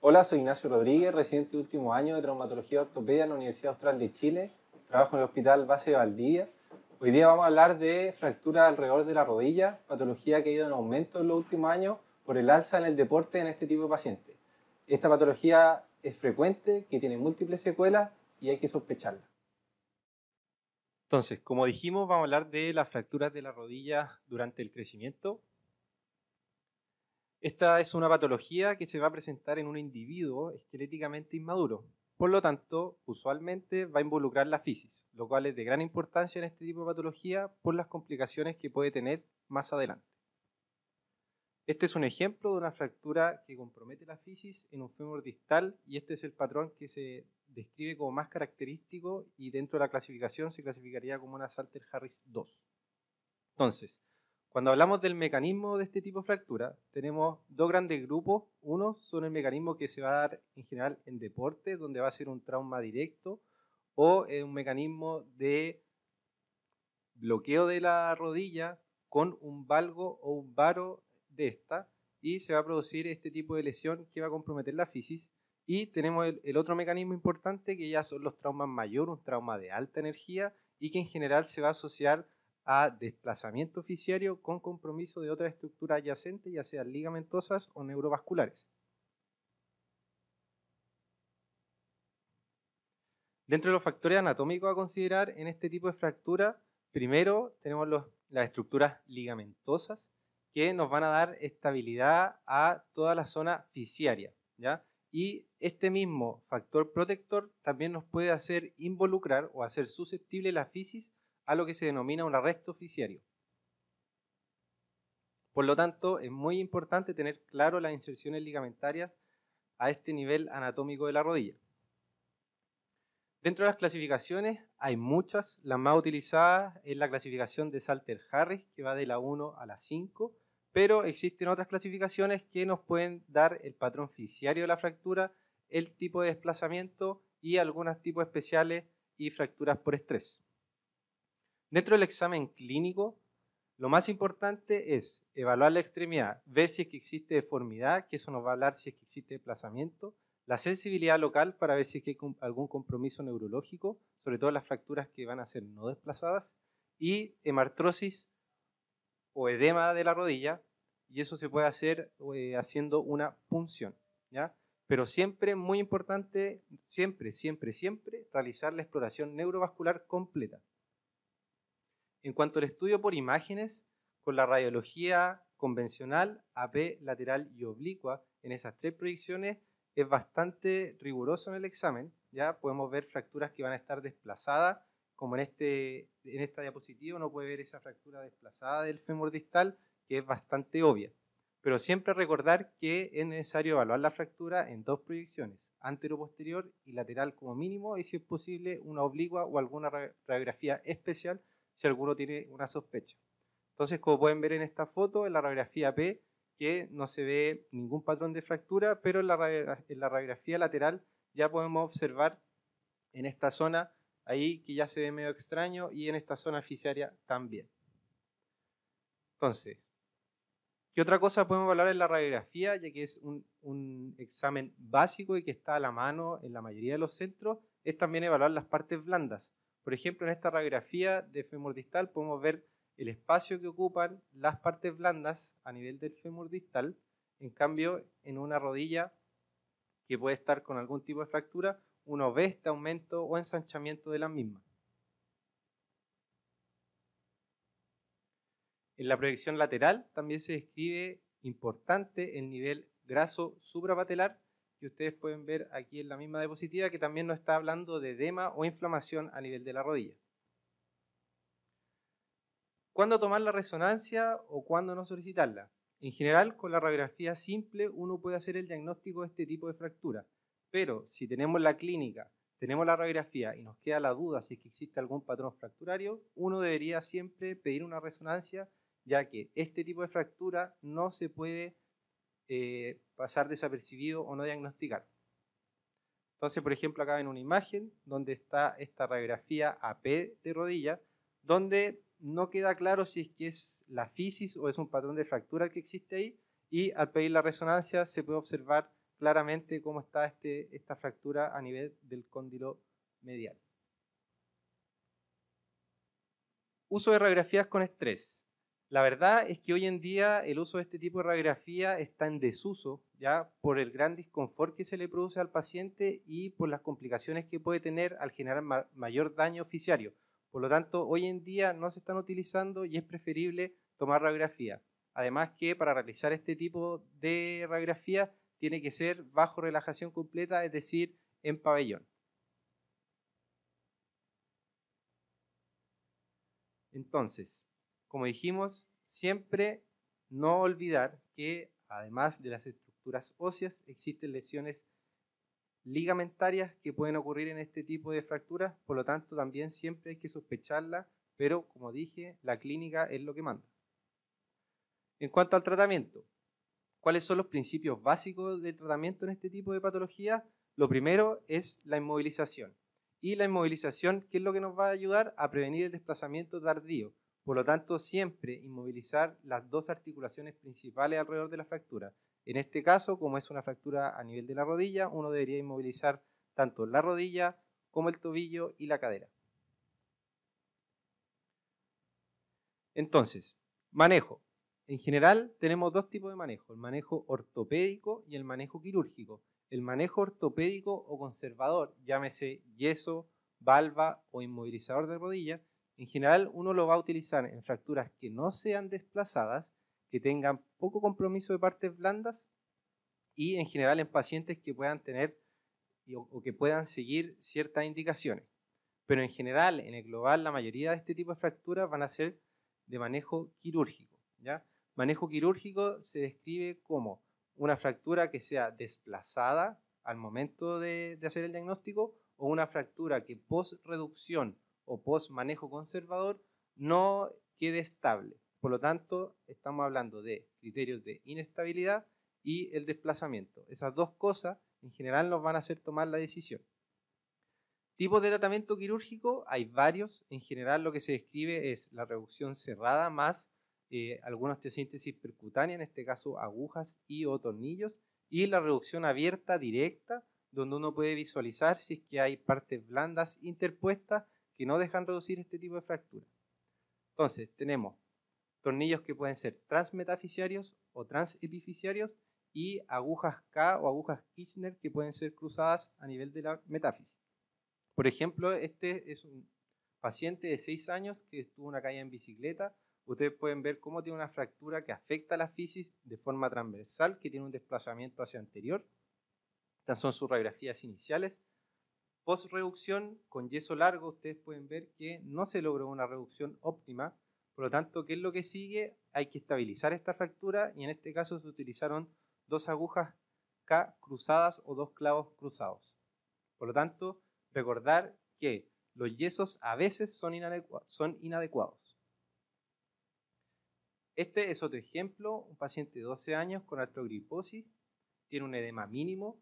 Hola, soy Ignacio Rodríguez, residente de último año de Traumatología y Ortopedia en la Universidad Austral de Chile. Trabajo en el Hospital Base Valdivia. Hoy día vamos a hablar de fractura alrededor de la rodilla, patología que ha ido en aumento en los últimos años por el alza en el deporte en este tipo de pacientes. Esta patología es frecuente, que tiene múltiples secuelas y hay que sospecharla. Entonces, como dijimos, vamos a hablar de las fracturas de la rodilla durante el crecimiento. Esta es una patología que se va a presentar en un individuo esqueléticamente inmaduro. Por lo tanto, usualmente va a involucrar la fisis, lo cual es de gran importancia en este tipo de patología por las complicaciones que puede tener más adelante. Este es un ejemplo de una fractura que compromete la fisis en un fémur distal y este es el patrón que se describe como más característico y dentro de la clasificación se clasificaría como una Salter-Harris 2. Entonces, cuando hablamos del mecanismo de este tipo de fractura, tenemos dos grandes grupos. Uno son el mecanismo que se va a dar en general en deporte, donde va a ser un trauma directo, o un mecanismo de bloqueo de la rodilla con un valgo o un varo de esta, y se va a producir este tipo de lesión que va a comprometer la fisis. Y tenemos el otro mecanismo importante, que ya son los traumas mayores, un trauma de alta energía, y que en general se va a asociar a desplazamiento fisiario con compromiso de otra estructura adyacente, ya sean ligamentosas o neurovasculares. Dentro de los factores anatómicos a considerar en este tipo de fractura, primero tenemos las estructuras ligamentosas que nos van a dar estabilidad a toda la zona fisiaria, ¿ya? Y este mismo factor protector también nos puede hacer involucrar o hacer susceptible la fisis a lo que se denomina un arresto fisiario. Por lo tanto, es muy importante tener claro las inserciones ligamentarias a este nivel anatómico de la rodilla. Dentro de las clasificaciones hay muchas. La más utilizada es la clasificación de Salter-Harris, que va de la 1 a la 5, pero existen otras clasificaciones que nos pueden dar el patrón fisiario de la fractura, el tipo de desplazamiento y algunos tipos especiales y fracturas por estrés. Dentro del examen clínico, lo más importante es evaluar la extremidad, ver si es que existe deformidad, que eso nos va a hablar si es que existe desplazamiento, la sensibilidad local para ver si es que hay algún compromiso neurológico, sobre todo las fracturas que van a ser no desplazadas, y hemartrosis o edema de la rodilla, y eso se puede hacer haciendo una punción, ¿ya? Pero siempre, muy importante, siempre, realizar la exploración neurovascular completa. En cuanto al estudio por imágenes, con la radiología convencional, AP, lateral y oblicua, en esas tres proyecciones es bastante riguroso en el examen. Ya podemos ver fracturas que van a estar desplazadas, como en esta diapositiva uno puede ver esa fractura desplazada del fémur distal, que es bastante obvia. Pero siempre recordar que es necesario evaluar la fractura en dos proyecciones, antero-posterior y lateral como mínimo, y si es posible una oblicua o alguna radiografía especial, si alguno tiene una sospecha. Entonces, como pueden ver en esta foto, en la radiografía P, que no se ve ningún patrón de fractura, pero en la radiografía lateral ya podemos observar en esta zona, ahí que ya se ve medio extraño, y en esta zona fisiaria también. Entonces, ¿qué otra cosa podemos hablar en la radiografía? Ya que es un examen básico y que está a la mano en la mayoría de los centros, es también evaluar las partes blandas. Por ejemplo, en esta radiografía de fémur distal podemos ver el espacio que ocupan las partes blandas a nivel del fémur distal. En cambio, en una rodilla que puede estar con algún tipo de fractura, uno ve este aumento o ensanchamiento de las mismas. En la proyección lateral también se describe importante el nivel graso suprapatelar, que ustedes pueden ver aquí en la misma diapositiva, que también nos está hablando de edema o inflamación a nivel de la rodilla. ¿Cuándo tomar la resonancia o cuándo no solicitarla? En general, con la radiografía simple uno puede hacer el diagnóstico de este tipo de fractura, pero si tenemos la clínica, tenemos la radiografía y nos queda la duda si es que existe algún patrón fracturario, uno debería siempre pedir una resonancia, ya que este tipo de fractura no se puede pasar desapercibido o no diagnosticar. Entonces, por ejemplo, acá ven una imagen donde está esta radiografía AP de rodilla, donde no queda claro si es que es la fisis o es un patrón de fractura el que existe ahí, y al pedir la resonancia se puede observar claramente cómo está esta fractura a nivel del cóndilo medial. Uso de radiografías con estrés. La verdad es que hoy en día el uso de este tipo de radiografía está en desuso, ya por el gran disconfort que se le produce al paciente y por las complicaciones que puede tener al generar mayor daño fisiario. Por lo tanto, hoy en día no se están utilizando y es preferible tomar radiografía. Además que para realizar este tipo de radiografía tiene que ser bajo relajación completa, es decir, en pabellón. Entonces, como dijimos, siempre no olvidar que además de las estructuras óseas existen lesiones ligamentarias que pueden ocurrir en este tipo de fracturas, por lo tanto también siempre hay que sospecharla, pero como dije, la clínica es lo que manda. En cuanto al tratamiento, ¿cuáles son los principios básicos del tratamiento en este tipo de patología? Lo primero es la inmovilización. Y la inmovilización, ¿qué es lo que nos va a ayudar? A prevenir el desplazamiento tardío. Por lo tanto, siempre inmovilizar las dos articulaciones principales alrededor de la fractura. En este caso, como es una fractura a nivel de la rodilla, uno debería inmovilizar tanto la rodilla como el tobillo y la cadera. Entonces, manejo. En general, tenemos dos tipos de manejo, el manejo ortopédico y el manejo quirúrgico. El manejo ortopédico o conservador, llámese yeso, valva o inmovilizador de rodilla, en general, uno lo va a utilizar en fracturas que no sean desplazadas, que tengan poco compromiso de partes blandas y en general en pacientes que puedan tener o que puedan seguir ciertas indicaciones. Pero en general, en el global, la mayoría de este tipo de fracturas van a ser de manejo quirúrgico, ¿ya? Manejo quirúrgico se describe como una fractura que sea desplazada al momento de hacer el diagnóstico o una fractura que post-reducción o post-manejo conservador no quede estable. Por lo tanto, estamos hablando de criterios de inestabilidad y el desplazamiento. Esas dos cosas en general nos van a hacer tomar la decisión. Tipos de tratamiento quirúrgico, hay varios. En general lo que se describe es la reducción cerrada más alguna osteosíntesis percutánea, en este caso agujas y o tornillos, y la reducción abierta directa, donde uno puede visualizar si es que hay partes blandas interpuestas que no dejan reducir este tipo de fractura. Entonces, tenemos tornillos que pueden ser transmetaficiarios o transepificiarios y agujas K o agujas Kirchner que pueden ser cruzadas a nivel de la metáfisis. Por ejemplo, este es un paciente de 6 años que tuvo una caída en bicicleta. Ustedes pueden ver cómo tiene una fractura que afecta a la fisis de forma transversal, que tiene un desplazamiento hacia anterior. Estas son sus radiografías iniciales. Post reducción con yeso largo, ustedes pueden ver que no se logró una reducción óptima, por lo tanto, ¿qué es lo que sigue? Hay que estabilizar esta fractura y en este caso se utilizaron 2 agujas K cruzadas o 2 clavos cruzados. Por lo tanto, recordar que los yesos a veces son inadecuados. Este es otro ejemplo, un paciente de 12 años con artrogriposis, tiene un edema mínimo,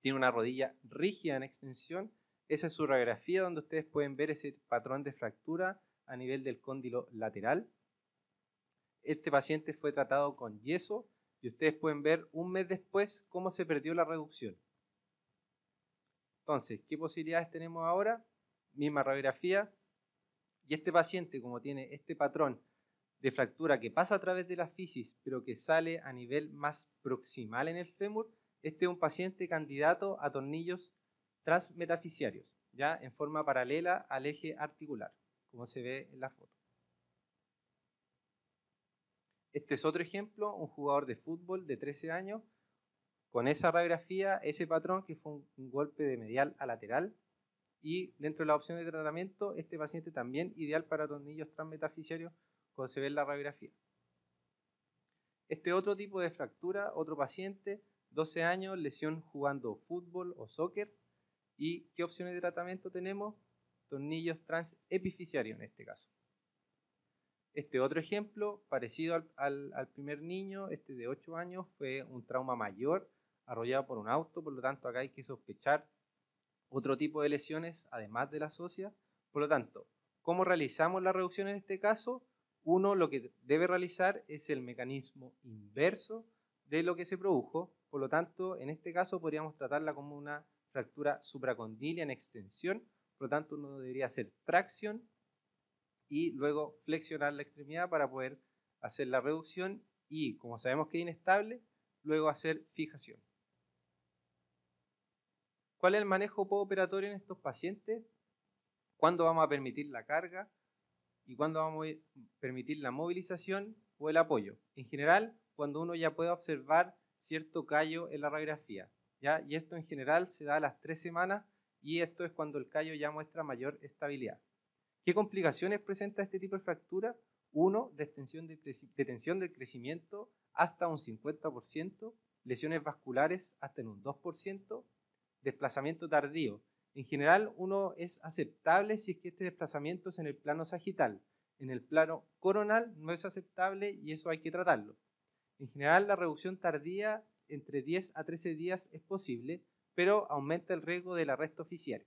tiene una rodilla rígida en extensión. Esa es su radiografía donde ustedes pueden ver ese patrón de fractura a nivel del cóndilo lateral. Este paciente fue tratado con yeso y ustedes pueden ver un mes después cómo se perdió la reducción. Entonces, ¿qué posibilidades tenemos ahora? Misma radiografía. Y este paciente, como tiene este patrón de fractura que pasa a través de la fisis, pero que sale a nivel más proximal en el fémur, este es un paciente candidato a tornillos transmetaficiarios, ya en forma paralela al eje articular, como se ve en la foto. Este es otro ejemplo, un jugador de fútbol de 13 años, con esa radiografía, ese patrón que fue un golpe de medial a lateral, y dentro de la opción de tratamiento, este paciente también ideal para tornillos transmetaficiarios, como se ve en la radiografía. Este otro tipo de fractura, otro paciente, 12 años, lesión jugando fútbol o soccer. ¿Y qué opciones de tratamiento tenemos? Tornillos transepificiarios en este caso. Este otro ejemplo, parecido al primer niño, este de 8 años, fue un trauma mayor, arrollado por un auto, por lo tanto acá hay que sospechar otro tipo de lesiones, además de las óseas. Por lo tanto, ¿cómo realizamos la reducción en este caso? Uno lo que debe realizar es el mecanismo inverso de lo que se produjo. Por lo tanto, en este caso podríamos tratarla como una fractura supracondilia en extensión. Por lo tanto, uno debería hacer tracción y luego flexionar la extremidad para poder hacer la reducción y, como sabemos que es inestable, luego hacer fijación. ¿Cuál es el manejo postoperatorio en estos pacientes? ¿Cuándo vamos a permitir la carga? ¿Y cuándo vamos a permitir la movilización o el apoyo? En general, cuando uno ya puede observar cierto callo en la radiografía, ¿ya? Y esto en general se da a las 3 semanas y esto es cuando el callo ya muestra mayor estabilidad. ¿Qué complicaciones presenta este tipo de fractura? 1. Detención del crecimiento hasta un 50%, lesiones vasculares hasta en un 2%, desplazamiento tardío. En general, uno es aceptable si es que este desplazamiento es en el plano sagital. En el plano coronal no es aceptable y eso hay que tratarlo. En general, la reducción tardía entre 10 a 13 días es posible, pero aumenta el riesgo del arresto oficial.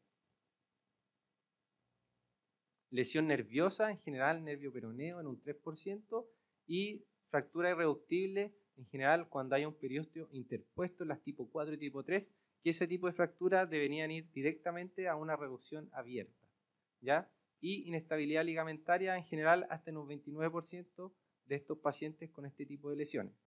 Lesión nerviosa, en general nervio peroneo en un 3% y fractura irreductible, en general cuando hay un periósteo interpuesto en las tipo 4 y tipo 3, que ese tipo de fracturas deberían ir directamente a una reducción abierta, ¿ya? Y inestabilidad ligamentaria en general hasta en un 29% de estos pacientes con este tipo de lesiones.